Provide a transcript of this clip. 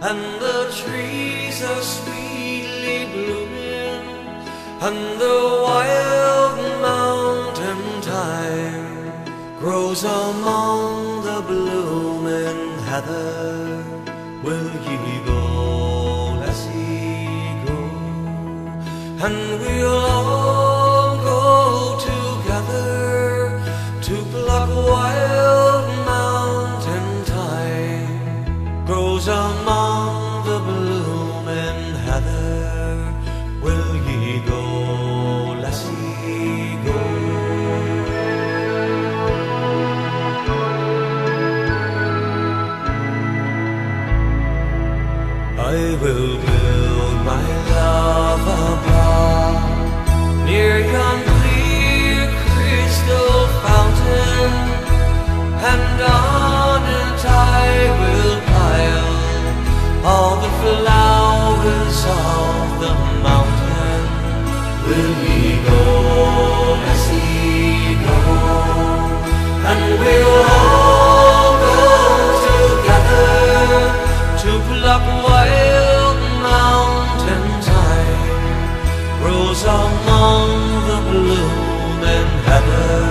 and the trees are sweetly blooming, and the wild mountain thyme grows among the blooming heather. Will ye go, let's ye go, and we'll all go together to pluck wild mountain thyme grows among the blooming heather. Will ye go, let's ye go. I will build my lava bar near yon clear crystal fountain, and on it I will pile all the flowers of the mountain. Will ye go as ye go, and we'll all go together to pluck among the blooming heather.